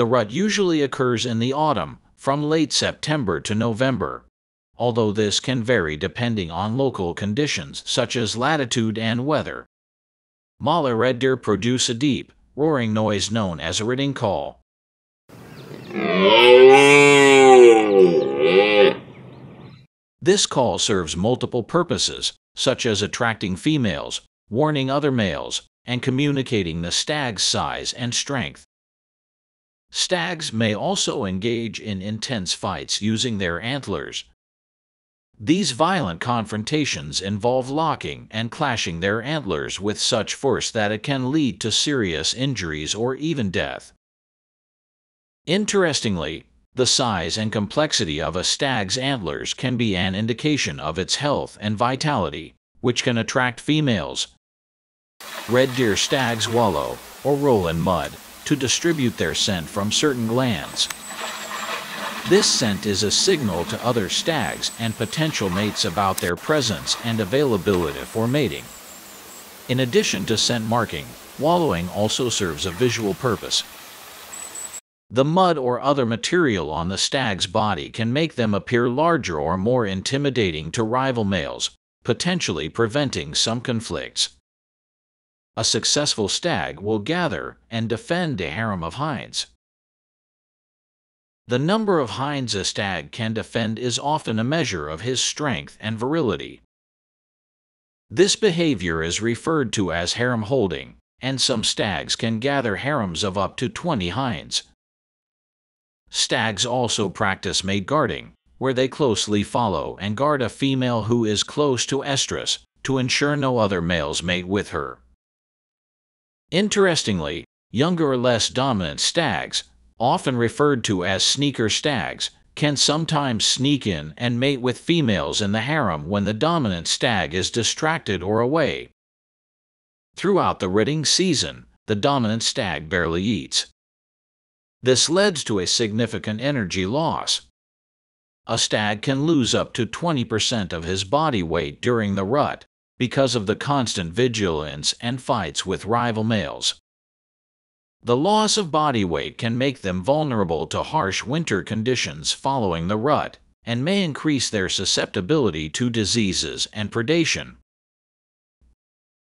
The rut usually occurs in the autumn, from late September to November, although this can vary depending on local conditions such as latitude and weather. Mahler red deer produce a deep, roaring noise known as a ritting call. This call serves multiple purposes, such as attracting females, warning other males, and communicating the stag's size and strength. Stags may also engage in intense fights using their antlers. These violent confrontations involve locking and clashing their antlers with such force that it can lead to serious injuries or even death. Interestingly, the size and complexity of a stag's antlers can be an indication of its health and vitality, which can attract females. Red deer stags wallow, or roll in mud, to distribute their scent from certain glands. This scent is a signal to other stags and potential mates about their presence and availability for mating. In addition to scent marking, wallowing also serves a visual purpose. The mud or other material on the stag's body can make them appear larger or more intimidating to rival males, potentially preventing some conflicts. A successful stag will gather and defend a harem of hinds. The number of hinds a stag can defend is often a measure of his strength and virility. This behavior is referred to as harem holding, and some stags can gather harems of up to 20 hinds. Stags also practice mate guarding, where they closely follow and guard a female who is close to estrus, to ensure no other males mate with her. Interestingly, younger or less dominant stags, often referred to as sneaker stags, can sometimes sneak in and mate with females in the harem when the dominant stag is distracted or away. Throughout the ritting season, the dominant stag barely eats. This leads to a significant energy loss. A stag can lose up to 20% of his body weight during the rut because of the constant vigilance and fights with rival males. The loss of body weight can make them vulnerable to harsh winter conditions following the rut and may increase their susceptibility to diseases and predation.